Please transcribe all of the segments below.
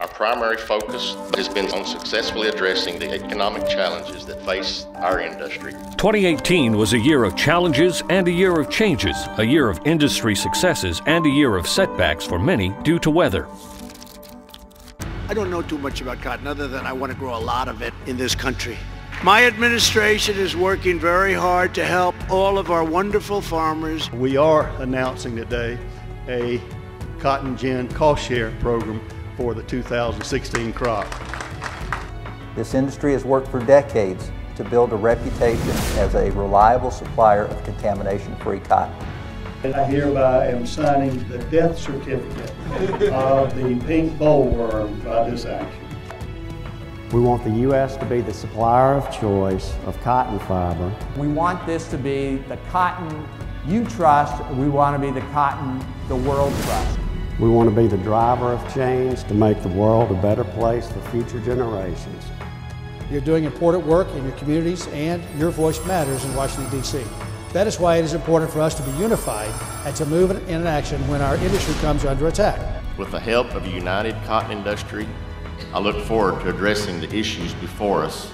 Our primary focus has been on successfully addressing the economic challenges that face our industry. 2018 was a year of challenges and a year of changes, a year of industry successes and a year of setbacks for many due to weather. I don't know too much about cotton other than I want to grow a lot of it in this country. My administration is working very hard to help all of our wonderful farmers. We are announcing today a cotton gin cost share program for the 2016 crop. This industry has worked for decades to build a reputation as a reliable supplier of contamination-free cotton. And I hereby am signing the death certificate of the pink bollworm by this action. We want the U.S. to be the supplier of choice of cotton fiber. We want this to be the cotton you trust. We want to be the cotton the world trusts. We want to be the driver of change to make the world a better place for future generations. You're doing important work in your communities, and your voice matters in Washington, D.C. That is why it is important for us to be unified and to move in action when our industry comes under attack. With the help of a united cotton industry, I look forward to addressing the issues before us.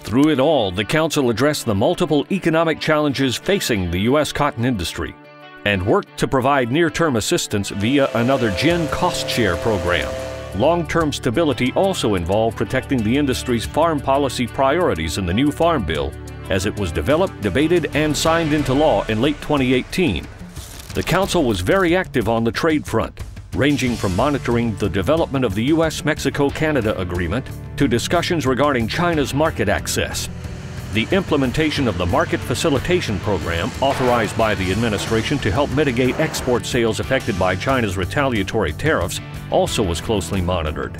Through it all, the Council addressed the multiple economic challenges facing the U.S. cotton industry and worked to provide near-term assistance via another gin cost share program. Long-term stability also involved protecting the industry's farm policy priorities in the new Farm Bill as it was developed, debated, and signed into law in late 2018. The Council was very active on the trade front, ranging from monitoring the development of the U.S.-Mexico-Canada Agreement to discussions regarding China's market access. The implementation of the Market Facilitation Program, authorized by the administration to help mitigate export sales affected by China's retaliatory tariffs, also was closely monitored.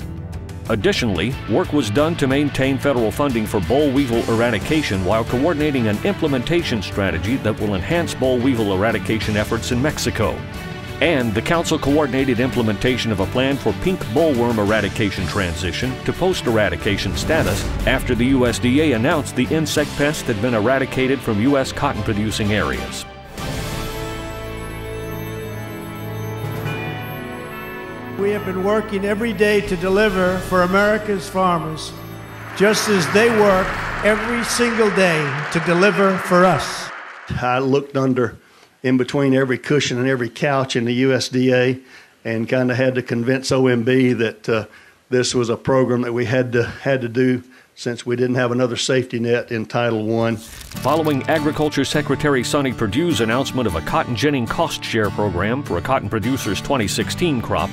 Additionally, work was done to maintain federal funding for boll weevil eradication while coordinating an implementation strategy that will enhance boll weevil eradication efforts in Mexico. And the Council coordinated implementation of a plan for pink bollworm eradication transition to post-eradication status after the USDA announced the insect pest had been eradicated from U.S. cotton-producing areas. We have been working every day to deliver for America's farmers, just as they work every single day to deliver for us. I looked in between every cushion and every couch in the USDA and kind of had to convince OMB that this was a program that we had to do since we didn't have another safety net in Title I. Following Agriculture Secretary Sonny Perdue's announcement of a cotton ginning cost share program for a cotton producer's 2016 crop,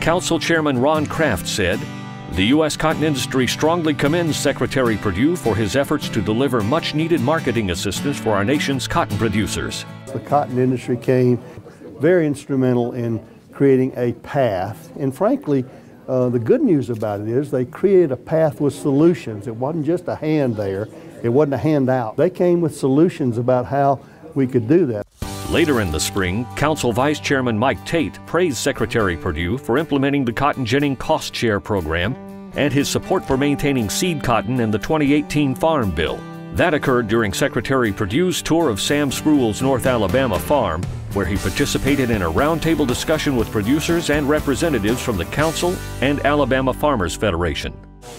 Council Chairman Ron Kraft said, "The U.S. cotton industry strongly commends Secretary Perdue for his efforts to deliver much-needed marketing assistance for our nation's cotton producers." The cotton industry came very instrumental in creating a path, and frankly, the good news about it is they created a path with solutions. It wasn't just a hand there, it wasn't a handout. They came with solutions about how we could do that. Later in the spring, Council Vice Chairman Mike Tate praised Secretary Perdue for implementing the cotton ginning cost share program and his support for maintaining seed cotton in the 2018 Farm Bill. That occurred during Secretary Perdue's tour of Sam Spruill's North Alabama farm, where he participated in a roundtable discussion with producers and representatives from the Council and Alabama Farmers Federation.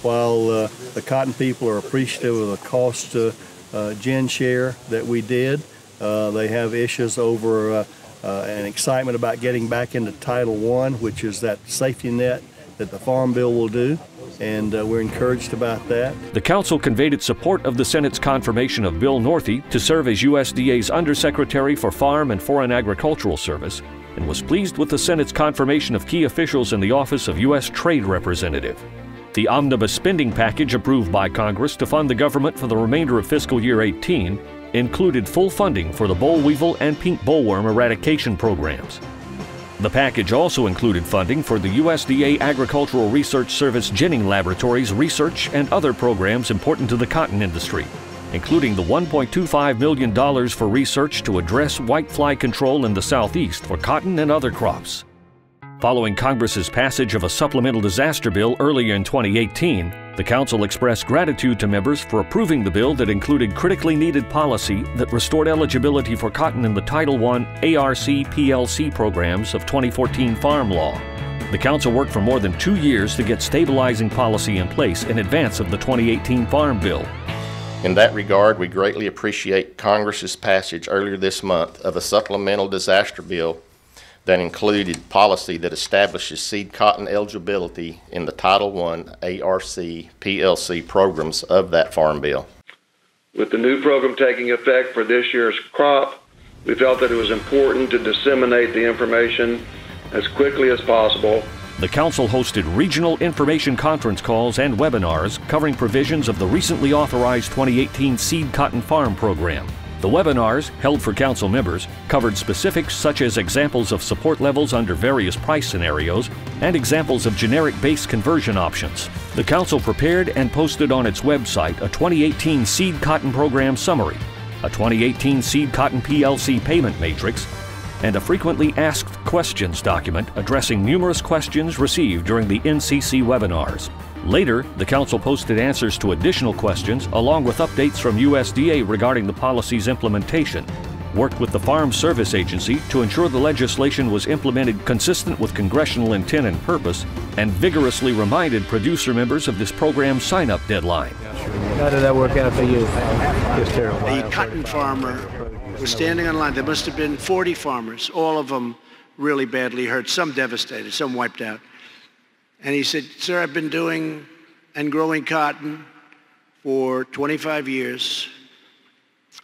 While the cotton people are appreciative of the cost gin share that we did, they have issues over an excitement about getting back into Title I, which is that safety net that the Farm Bill will do, and we're encouraged about that. The Council conveyed its support of the Senate's confirmation of Bill Northey to serve as USDA's Undersecretary for Farm and Foreign Agricultural Service, and was pleased with the Senate's confirmation of key officials in the office of U.S. Trade Representative. The omnibus spending package approved by Congress to fund the government for the remainder of fiscal year 18 included full funding for the boll weevil and pink bollworm eradication programs. The package also included funding for the USDA Agricultural Research Service Ginning Laboratories research and other programs important to the cotton industry, including the $1.25 million for research to address whitefly control in the Southeast for cotton and other crops. Following Congress's passage of a supplemental disaster bill earlier in 2018, the Council expressed gratitude to members for approving the bill that included critically needed policy that restored eligibility for cotton in the Title I ARC-PLC programs of 2014 Farm Law. The Council worked for more than 2 years to get stabilizing policy in place in advance of the 2018 Farm Bill. In that regard, we greatly appreciate Congress's passage earlier this month of a supplemental disaster bill that included policy that establishes seed cotton eligibility in the Title I ARC-PLC programs of that Farm Bill. With the new program taking effect for this year's crop, we felt that it was important to disseminate the information as quickly as possible. The Council hosted regional information conference calls and webinars covering provisions of the recently authorized 2018 Seed Cotton Farm Program. The webinars, held for Council members, covered specifics such as examples of support levels under various price scenarios and examples of generic base conversion options. The Council prepared and posted on its website a 2018 Seed Cotton Program Summary, a 2018 Seed Cotton PLC Payment Matrix, and a frequently asked questions document addressing numerous questions received during the NCC webinars. Later, the Council posted answers to additional questions along with updates from USDA regarding the policy's implementation, worked with the Farm Service Agency to ensure the legislation was implemented consistent with congressional intent and purpose, and vigorously reminded producer members of this program's sign-up deadline. How did that work out for you? Just terrible. The cotton farmer was standing on line. There must have been 40 farmers, all of them really badly hurt, some devastated, some wiped out. And he said, "Sir, I've been doing and growing cotton for 25 years.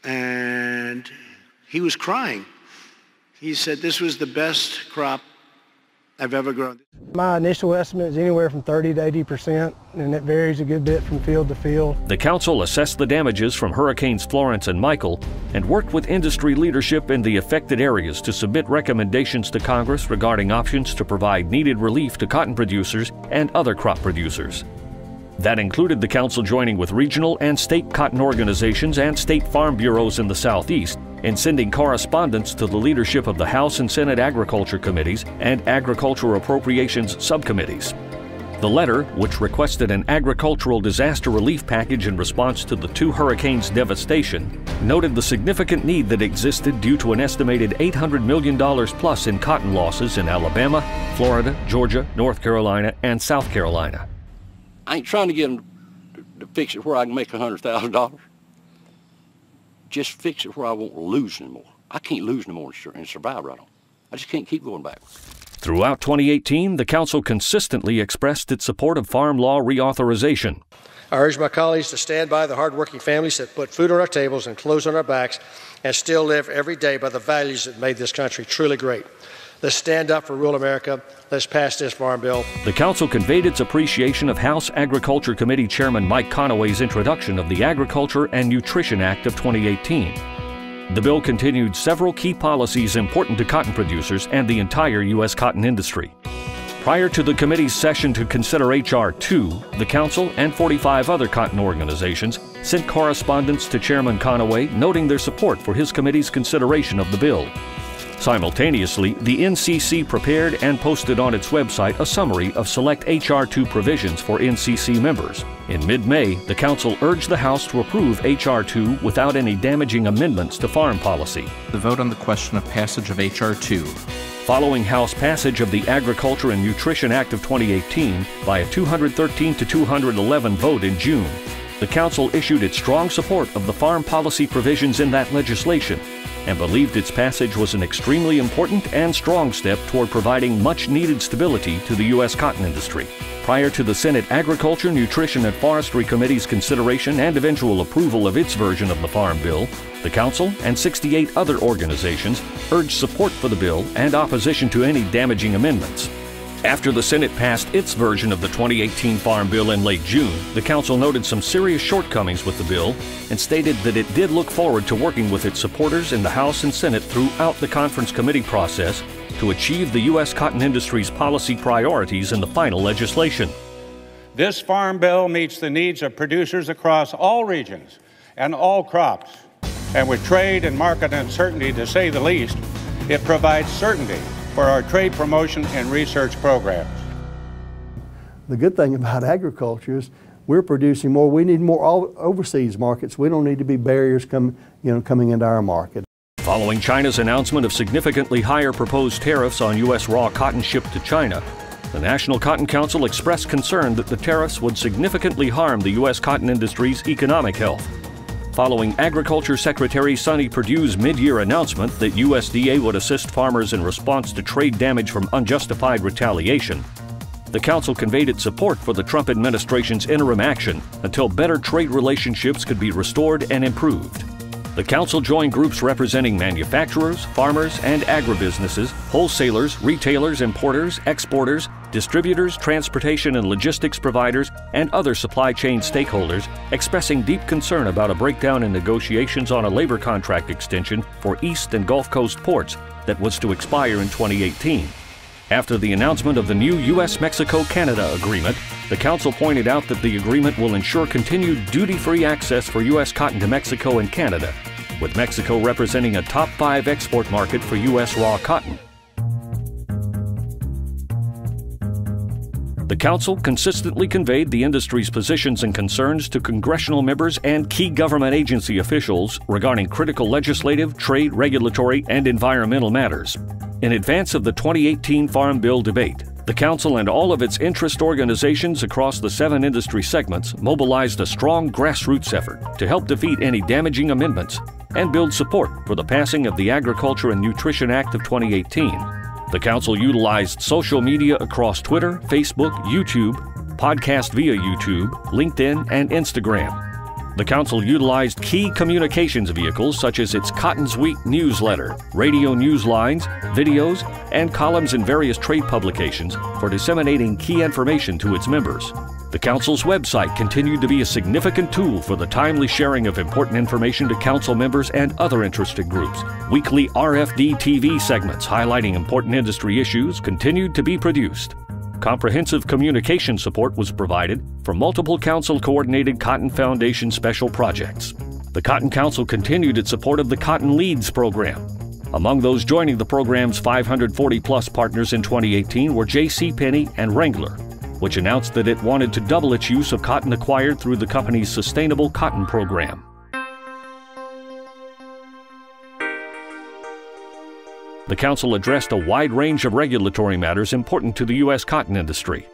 And he was crying. He said, "This was the best crop I've ever grown." My initial estimate is anywhere from 30% to 80%, and it varies a good bit from field to field. The Council assessed the damages from Hurricanes Florence and Michael and worked with industry leadership in the affected areas to submit recommendations to Congress regarding options to provide needed relief to cotton producers and other crop producers. That included the Council joining with regional and state cotton organizations and state farm bureaus in the Southeast and sending correspondence to the leadership of the House and Senate Agriculture Committees and Agricultural Appropriations Subcommittees. The letter, which requested an agricultural disaster relief package in response to the two hurricanes' devastation, noted the significant need that existed due to an estimated $800 million plus in cotton losses in Alabama, Florida, Georgia, North Carolina, and South Carolina. I ain't trying to get them to fix it where I can make $100,000. Just fix it where I won't lose anymore. I can't lose anymore and survive right on. I just can't keep going backwards. Throughout 2018, the Council consistently expressed its support of farm law reauthorization. I urge my colleagues to stand by the hardworking families that put food on our tables and clothes on our backs and still live every day by the values that made this country truly great. Let's stand up for rural America. Let's pass this Farm Bill. The Council conveyed its appreciation of House Agriculture Committee Chairman Mike Conaway's introduction of the Agriculture and Nutrition Act of 2018. The bill continued several key policies important to cotton producers and the entire U.S. cotton industry. Prior to the committee's session to consider H.R. 2, the Council and 45 other cotton organizations sent correspondence to Chairman Conaway noting their support for his committee's consideration of the bill. Simultaneously, the NCC prepared and posted on its website a summary of select H.R. 2 provisions for NCC members. In mid-May, the Council urged the House to approve H.R. 2 without any damaging amendments to farm policy. The vote on the question of passage of H.R. 2. Following House passage of the Agriculture and Nutrition Act of 2018 by a 213 to 211 vote in June, the Council issued its strong support of the farm policy provisions in that legislation and believed its passage was an extremely important and strong step toward providing much-needed stability to the U.S. cotton industry. Prior to the Senate Agriculture, Nutrition, and Forestry Committee's consideration and eventual approval of its version of the Farm Bill, the Council and 68 other organizations urged support for the bill and opposition to any damaging amendments. After the Senate passed its version of the 2018 Farm Bill in late June, the Council noted some serious shortcomings with the bill and stated that it did look forward to working with its supporters in the House and Senate throughout the conference committee process to achieve the U.S. cotton industry's policy priorities in the final legislation. This Farm Bill meets the needs of producers across all regions and all crops, and with trade and market uncertainty, to say the least, it provides certainty for our trade promotion and research programs. The good thing about agriculture is we're producing more. We need more overseas markets. We don't need to be barriers coming into our market. Following China's announcement of significantly higher proposed tariffs on U.S. raw cotton shipped to China, the National Cotton Council expressed concern that the tariffs would significantly harm the U.S. cotton industry's economic health. Following Agriculture Secretary Sonny Perdue's mid-year announcement that USDA would assist farmers in response to trade damage from unjustified retaliation, the Council conveyed its support for the Trump administration's interim action until better trade relationships could be restored and improved. The Council joined groups representing manufacturers, farmers, and agribusinesses, wholesalers, retailers, importers, exporters, distributors, transportation and logistics providers, and other supply chain stakeholders, expressing deep concern about a breakdown in negotiations on a labor contract extension for East and Gulf Coast ports that was to expire in 2018. After the announcement of the new U.S.-Mexico-Canada Agreement, the Council pointed out that the agreement will ensure continued duty-free access for U.S. cotton to Mexico and Canada, with Mexico representing a top-5 export market for U.S. raw cotton. The Council consistently conveyed the industry's positions and concerns to congressional members and key government agency officials regarding critical legislative, trade, regulatory, and environmental matters. In advance of the 2018 Farm Bill debate, the Council and all of its interest organizations across the 7 industry segments mobilized a strong grassroots effort to help defeat any damaging amendments and build support for the passing of the Agriculture and Nutrition Act of 2018. The Council utilized social media across Twitter, Facebook, YouTube, podcast via YouTube, LinkedIn, and Instagram. The Council utilized key communications vehicles such as its Cotton's Week newsletter, radio news lines, videos, and columns in various trade publications for disseminating key information to its members. The Council's website continued to be a significant tool for the timely sharing of important information to Council members and other interested groups. Weekly RFD-TV segments highlighting important industry issues continued to be produced. Comprehensive communication support was provided for multiple Council-coordinated Cotton Foundation special projects. The Cotton Council continued its support of the Cotton Leads program. Among those joining the program's 540-plus partners in 2018 were J.C. Penney and Wrangler, which announced that it wanted to double its use of cotton acquired through the company's Sustainable Cotton Program. The Council addressed a wide range of regulatory matters important to the U.S. cotton industry.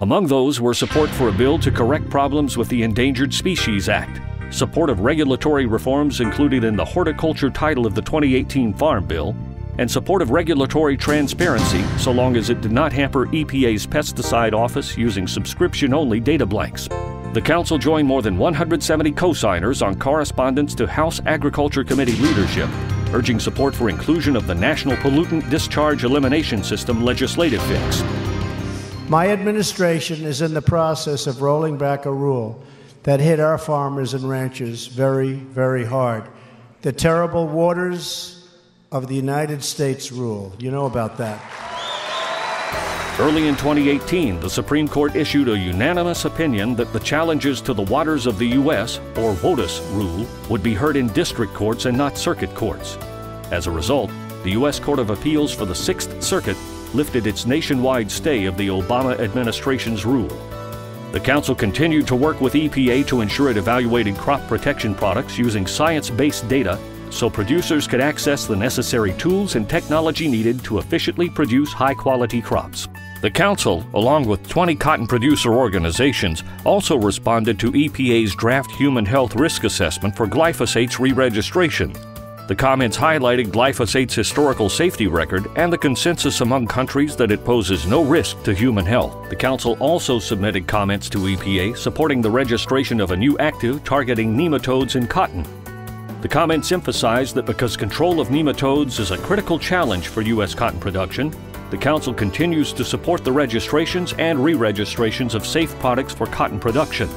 Among those were support for a bill to correct problems with the Endangered Species Act, support of regulatory reforms included in the horticulture title of the 2018 Farm Bill, and support of regulatory transparency so long as it did not hamper EPA's pesticide office using subscription-only data blanks. The Council joined more than 170 co-signers on correspondence to House Agriculture Committee leadership, urging support for inclusion of the National Pollutant Discharge Elimination System legislative fix. My administration is in the process of rolling back a rule that hit our farmers and ranchers very, very hard. The terrible Waters of the United States Rule. You know about that. Early in 2018, the Supreme Court issued a unanimous opinion that the challenges to the Waters of the U.S., or WOTUS, rule would be heard in district courts and not circuit courts. As a result, the U.S. Court of Appeals for the Sixth Circuit lifted its nationwide stay of the Obama administration's rule. The Council continued to work with EPA to ensure it evaluated crop protection products using science-based data so producers could access the necessary tools and technology needed to efficiently produce high-quality crops. The Council, along with 20 cotton producer organizations, also responded to EPA's draft human health risk assessment for glyphosate's re-registration. The comments highlighted glyphosate's historical safety record and the consensus among countries that it poses no risk to human health. The Council also submitted comments to EPA supporting the registration of a new active targeting nematodes in cotton. The comments emphasized that because control of nematodes is a critical challenge for U.S. cotton production, the Council continues to support the registrations and re-registrations of safe products for cotton production.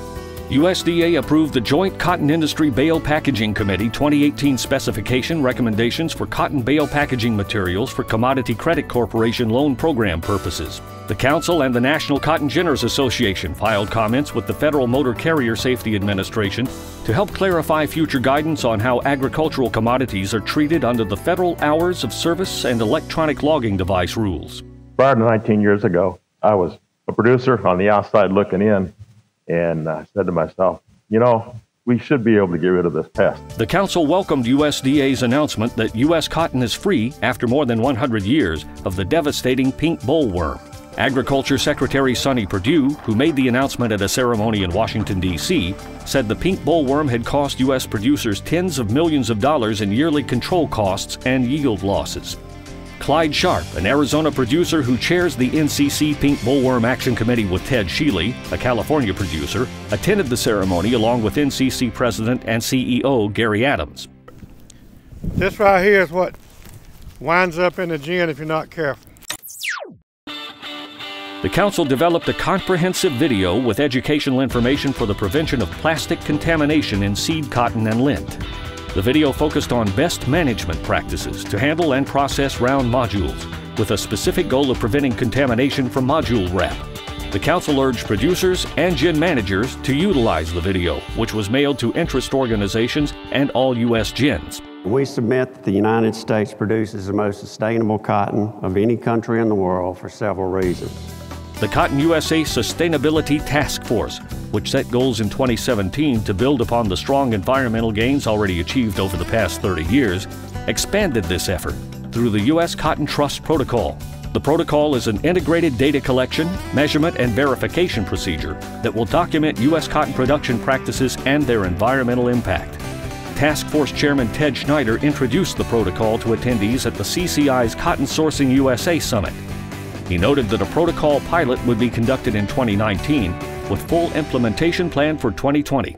USDA approved the Joint Cotton Industry Bale Packaging Committee 2018 specification recommendations for cotton bale packaging materials for Commodity Credit Corporation loan program purposes. The Council and the National Cotton Ginners Association filed comments with the Federal Motor Carrier Safety Administration to help clarify future guidance on how agricultural commodities are treated under the Federal Hours of Service and Electronic Logging Device rules. Prior to 19 years ago, I was a producer on the outside looking in. And I said to myself, you know, we should be able to get rid of this pest. The Council welcomed USDA's announcement that U.S. cotton is free, after more than 100 years, of the devastating pink bollworm. Agriculture Secretary Sonny Perdue, who made the announcement at a ceremony in Washington, D.C., said the pink bollworm had cost U.S. producers tens of millions of dollars in yearly control costs and yield losses. Clyde Sharp, an Arizona producer who chairs the NCC Pink Bollworm Action Committee with Ted Sheely, a California producer, attended the ceremony along with NCC President and CEO Gary Adams. This right here is what winds up in the gin if you're not careful. The Council developed a comprehensive video with educational information for the prevention of plastic contamination in seed cotton and lint. The video focused on best management practices to handle and process round modules, with a specific goal of preventing contamination from module wrap. The Council urged producers and gin managers to utilize the video, which was mailed to interest organizations and all U.S. gins. We submit that the United States produces the most sustainable cotton of any country in the world for several reasons. The Cotton USA Sustainability Task Force, which set goals in 2017 to build upon the strong environmental gains already achieved over the past 30 years, expanded this effort through the U.S. Cotton Trust Protocol. The protocol is an integrated data collection, measurement, and verification procedure that will document U.S. cotton production practices and their environmental impact. Task Force Chairman Ted Schneider introduced the protocol to attendees at the CCI's Cotton Sourcing USA Summit. He noted that a protocol pilot would be conducted in 2019 with full implementation planned for 2020.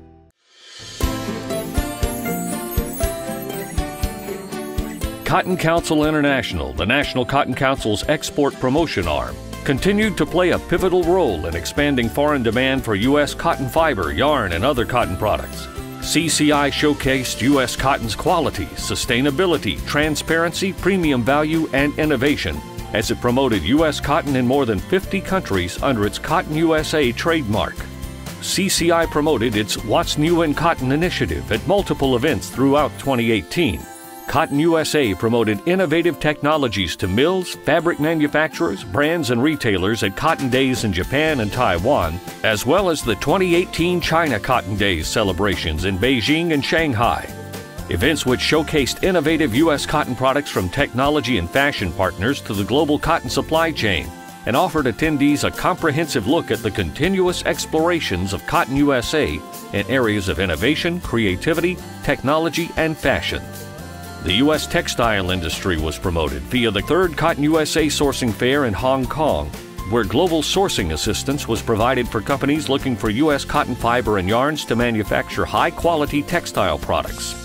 Cotton Council International, the National Cotton Council's export promotion arm, continued to play a pivotal role in expanding foreign demand for U.S. cotton fiber, yarn, and other cotton products. CCI showcased U.S. cotton's quality, sustainability, transparency, premium value, and innovation, as it promoted U.S. cotton in more than 50 countries under its Cotton USA trademark. CCI promoted its What's New in Cotton initiative at multiple events throughout 2018. Cotton USA promoted innovative technologies to mills, fabric manufacturers, brands, and retailers at Cotton Days in Japan and Taiwan, as well as the 2018 China Cotton Days celebrations in Beijing and Shanghai. Events which showcased innovative U.S. cotton products from technology and fashion partners to the global cotton supply chain and offered attendees a comprehensive look at the continuous explorations of Cotton USA in areas of innovation, creativity, technology, and fashion. The U.S. textile industry was promoted via the third Cotton USA Sourcing Fair in Hong Kong, where global sourcing assistance was provided for companies looking for U.S. cotton fiber and yarns to manufacture high-quality textile products.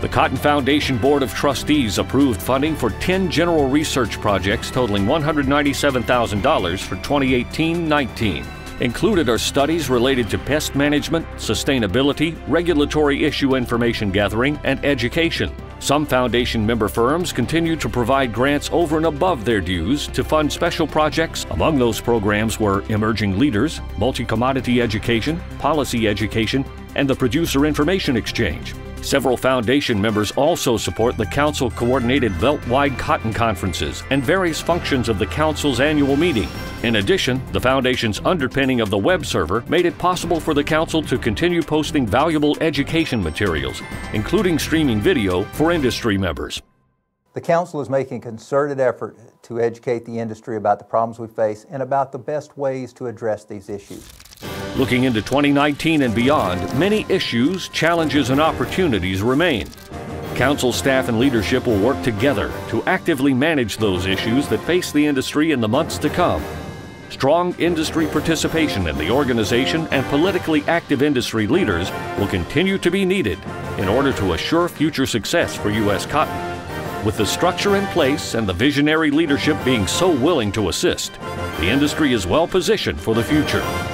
The Cotton Foundation Board of Trustees approved funding for 10 general research projects totaling $197,000 for 2018-19. Included are studies related to pest management, sustainability, regulatory issue information gathering, and education. Some Foundation member firms continue to provide grants over and above their dues to fund special projects. Among those programs were Emerging Leaders, Multi-Commodity Education, Policy Education, and the Producer Information Exchange. Several Foundation members also support the Council-coordinated belt-wide cotton conferences and various functions of the Council's annual meeting. In addition, the Foundation's underpinning of the web server made it possible for the Council to continue posting valuable education materials, including streaming video for industry members. The Council is making a concerted effort to educate the industry about the problems we face and about the best ways to address these issues. Looking into 2019 and beyond, many issues, challenges, and opportunities remain. Council staff and leadership will work together to actively manage those issues that face the industry in the months to come. Strong industry participation in the organization and politically active industry leaders will continue to be needed in order to assure future success for U.S. cotton. With the structure in place and the visionary leadership being so willing to assist, the industry is well positioned for the future.